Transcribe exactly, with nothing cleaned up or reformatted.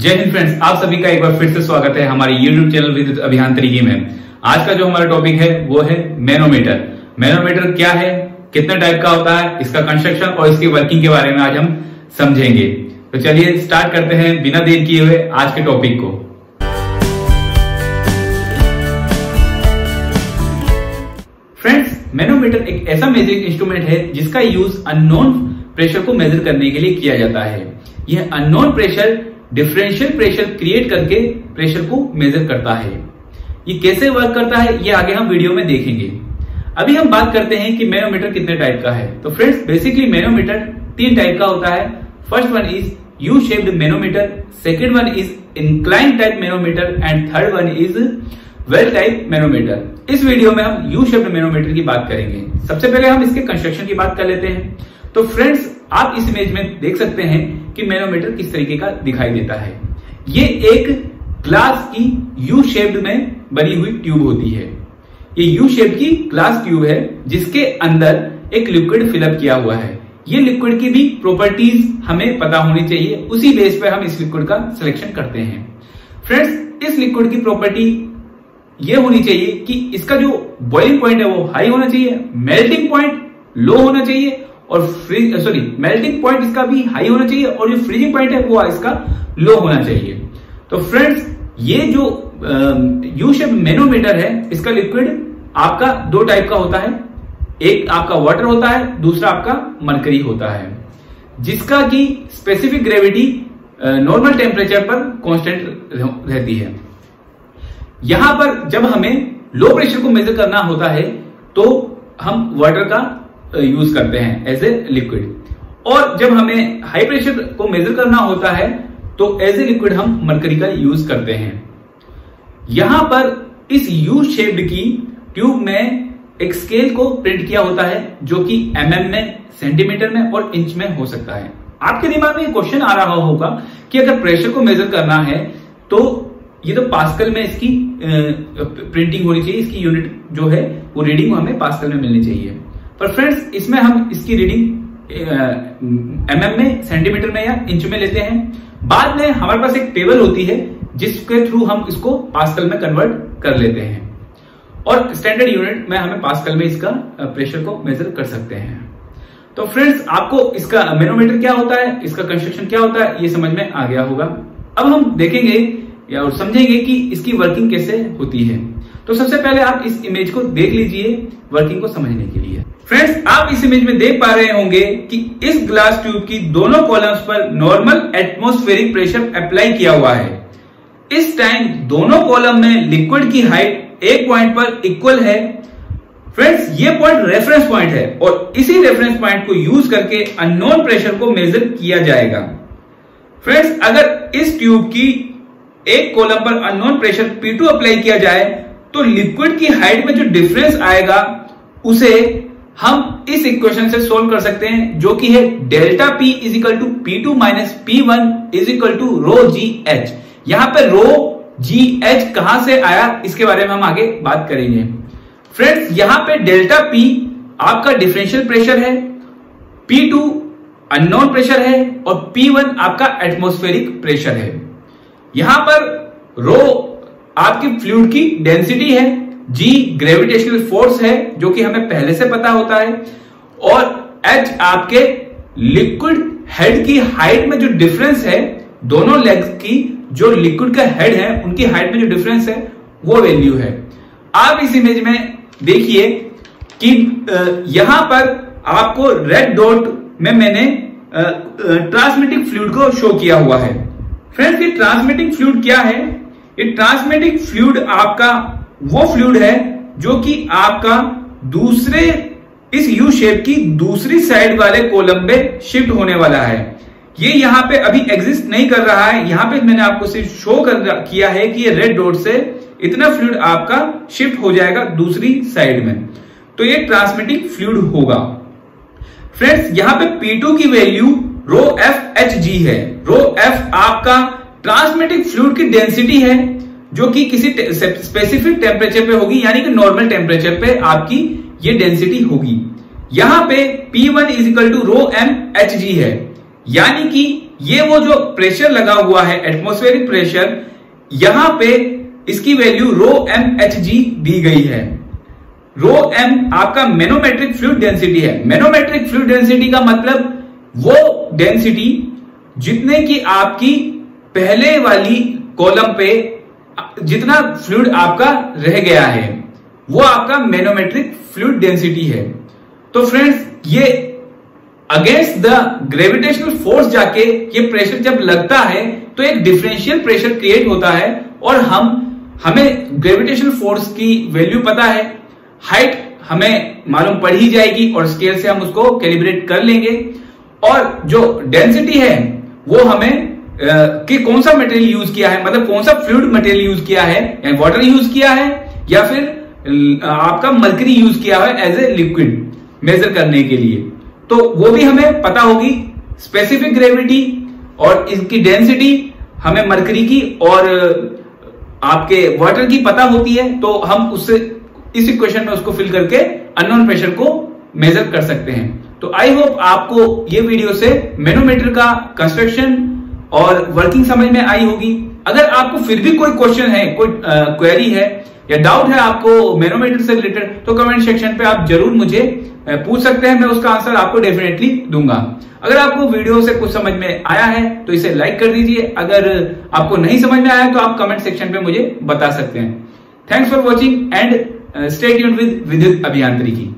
जय हिंद फ्रेंड्स, आप सभी का एक बार फिर से स्वागत है हमारे YouTube चैनल विद्युत अभियांत्रिकी में। आज का जो हमारा टॉपिक है वो है मैनोमीटर। मैनोमीटर क्या है, कितने टाइप का होता है, इसका कंस्ट्रक्शन और इसकी वर्किंग के बारे में आज हम समझेंगे। तो चलिए स्टार्ट करते हैं बिना देर किए हुए आज के टॉपिक को। फ्रेंड्स, मैनोमीटर एक ऐसा मेजरिंग इंस्ट्रूमेंट है जिसका यूज अननोन प्रेशर को मेजर करने के लिए किया जाता है। यह unknown pressure differential pressure create करके प्रेशर को मेजर करता है। ये कैसे वर्क करता है ये आगे हम वीडियो में देखेंगे। अभी हम बात करते हैं कि मैनोमीटर कितने टाइप का है। तो फ्रेंड्स, बेसिकली मैनोमीटर तीन टाइप का होता है। First one is U shaped manometer, second one is incline type manometer and third one is well type manometer. इस वीडियो में हम यू शेप्ड मैनोमीटर की बात करेंगे। सबसे पहले हम इसके कंस्ट्रक्शन की बात कर लेते हैं। तो फ्रेंड्स, आप इस इमेज में देख सकते हैं कि मैनोमीटर किस तरीके का दिखाई देता है। ये एक ग्लास की यू शेप्ड में बनी हुई ट्यूब होती है। ये यू शेप की ग्लास ट्यूब है जिसके अंदर एक लिक्विड फिलअप किया हुआ है। ये लिक्विड की भी प्रॉपर्टीज हमें पता होनी चाहिए, उसी बेस पर हम इस लिक्विड का सिलेक्शन करते हैं। फ्रेंड्स, इस लिक्विड की प्रॉपर्टी ये होनी चाहिए कि इसका जो बॉइलिंग पॉइंट है वो हाई होना चाहिए, मेल्टिंग पॉइंट लो होना चाहिए और फ्रीज सॉरी मेल्टिंग पॉइंट इसका भी हाई होना चाहिए और जो फ्रीजिंग पॉइंट है वो इसका लो होना चाहिए। तो फ्रेंड्स, ये जो यू शेप मैनोमीटर है इसका लिक्विड आपका दो टाइप का होता है। एक आपका वाटर होता है, दूसरा आपका मरकरी होता है, जिसका की स्पेसिफिक ग्रेविटी नॉर्मल टेम्परेचर पर कांस्टेंट रहती है। यहां पर जब हमें लो प्रेशर को मेजर करना होता है तो हम वाटर का यूज करते हैं एज ए लिक्विड, और जब हमें हाई प्रेशर को मेजर करना होता है तो एज ए लिक्विड हम मरकरी का यूज करते हैं। यहां पर इस यू शेप्ड की ट्यूब में एक स्केल को प्रिंट किया होता है जो कि एमएम में, सेंटीमीटर में और इंच में हो सकता है। आपके दिमाग में क्वेश्चन आ रहा होगा कि अगर प्रेशर को मेजर करना है तो ये तो पास्कल में इसकी प्रिंटिंग होनी चाहिए, इसकी यूनिट जो है वो रीडिंग हमें पास्कल में मिलनी चाहिए। पर फ्रेंड्स, इसमें हम इसकी रीडिंग एमएम में, सेंटीमीटर में या इंच में लेते हैं। बाद में हमारे पास एक टेबल होती है जिसके थ्रू हम इसको पास्कल में कन्वर्ट कर लेते हैं और स्टैंडर्ड यूनिट में हमें पास्कल में इसका प्रेशर को मेजर कर सकते हैं। तो फ्रेंड्स, आपको इसका मैनोमीटर क्या होता है, इसका कंस्ट्रक्शन क्या होता है ये समझ में आ गया होगा। अब हम देखेंगे या और समझेंगे कि इसकी वर्किंग कैसे होती है। तो सबसे पहले आप इस इमेज को देख लीजिए वर्किंग को समझने के लिए। फ्रेंड्स, आप इस इमेज में देख पा रहे होंगे कि इस ग्लास ट्यूब की दोनों कॉलम्स पर नॉर्मल एटमॉस्फेरिक प्रेशर अप्लाई किया हुआ है। इस टाइम दोनों कॉलम में लिक्विड की हाइट एक पॉइंट पर इक्वल है। फ्रेंड्स, ये पॉइंट रेफरेंस पॉइंट है और इसी रेफरेंस पॉइंट को यूज करके अननोन प्रेशर को मेजर किया जाएगा। फ्रेंड्स, अगर इस ट्यूब की एक कॉलम पर unknown pressure P two apply किया जाए तो लिक्विड की हाइट में जो डिफरेंस आएगा उसे हम इस इक्वेशन से सोल्व कर सकते हैं जो कि है delta P is equal to P two minus P one is equal to rho ji H. यहां पर रो जी एच कहां से आया इसके बारे में हम आगे बात करेंगे। फ्रेंड्स, यहां पे डेल्टा पी आपका डिफरेंशियल प्रेशर है, पी टू अननोन प्रेशर है और पी वन आपका एटमोस्फेरिक प्रेशर है। यहां पर रो आपकी फ्लूइड की डेंसिटी है, जी ग्रेविटेशनल फोर्स है जो कि हमें पहले से पता होता है, और एच आपके लिक्विड हेड की हाइट में जो डिफरेंस है, दोनों लेग्स की जो लिक्विड का हेड है उनकी हाइट में जो डिफरेंस है वो वैल्यू है। आप इस इमेज में देखिए कि यहां पर आपको रेड डॉट में मैंने ट्रांसमिटिंग फ्लूइड को शो किया हुआ है। फ्रेंड्स, ये ट्रांसमिटिंग फ्लूइड क्या है? ये ट्रांसमिटिंग फ्लूइड आपका वो फ्लूइड है जो कि आपका दूसरे इस यू शेप की दूसरी साइड वाले कॉलम पे शिफ्ट होने वाला है। ये यहाँ पे अभी एग्जिस्ट नहीं कर रहा है। यहाँ पे मैंने आपको सिर्फ शो कर किया है कि ये रेड डॉट से इतना फ्लूइड आपका शिफ्ट हो जाएगा दूसरी साइड में, तो ये ट्रांसमिटिंग फ्लूइड होगा। फ्रेंड्स, यहाँ पे पी टू की value rho F H G है। रो एफ आपका ट्रांसमिटिंग फ्लूइड की डेंसिटी है जो कि किसी स्पेसिफिक टेम्परेचर पे होगी, यानी कि नॉर्मल टेम्परेचर पे आपकी ये डेंसिटी होगी। यहां पे P one is equal to rho M H G है, यानी कि ये वो जो प्रेशर लगा हुआ है एटमॉस्फेरिक प्रेशर, यहां पे इसकी value rho M H G दी गई है। रो एम आपका मैनोमेट्रिक फ्लूइड डेंसिटी है। मैनोमेट्रिक फ्लूइड डेंसिटी का मतलब वो डेंसिटी जितने की आपकी पहले वाली कॉलम पे जितना फ्लूइड आपका रह गया है, वो आपका मैनोमेट्रिक फ्लूइड डेंसिटी है। तो फ्रेंड्स ये अगेंस्ट द ग्रेविटेशनल फोर्स जाके ये प्रेशर जब लगता है तो एक डिफरेंशियल प्रेशर क्रिएट होता है, और हम हमें ग्रेविटेशनल फोर्स की वैल्यू पता है, हाइट हमें मालूम पड़ ही जाएगी और स्केल से हम उसको कैलिब्रेट कर लेंगे। और जो डेंसिटी है वो हमें कि कौन सा मटेरियल यूज किया है, मतलब कौन सा फ्लूइड मटेरियल यूज किया है, यानी वाटर यूज किया है या फिर आपका मर्करी यूज किया है एज ए लिक्विड मेजर करने के लिए, तो वो भी हमें पता होगी। स्पेसिफिक ग्रेविटी और इसकी डेंसिटी हमें मर्करी की और आपके वाटर की पता होती है, तो हम उससे इस इक्वेशन में उसको फिल करके अननोन प्रेशर को मेजर कर सकते हैं। तो आई होप आपको ये वीडियो से मैनोमीटर का कंस्ट्रक्शन और वर्किंग समझ में आई होगी। अगर आपको फिर भी कोई क्वेश्चन है, कोई क्वेरी है या डाउट है आपको मैनोमीटर से रिलेटेड, तो कमेंट सेक्शन पे आप जरूर मुझे पूछ सकते हैं, मैं उसका आंसर आपको डेफिनेटली दूंगा। अगर आपको वीडियो से कुछ समझ में आया है तो इसे लाइक कर दीजिए, अगर आपको नहीं समझ में आया तो आप कमेंट सेक्शन पे मुझे बता सकते हैं। Thanks for watching and stay tuned with विद्युत अभियांत्रिकी।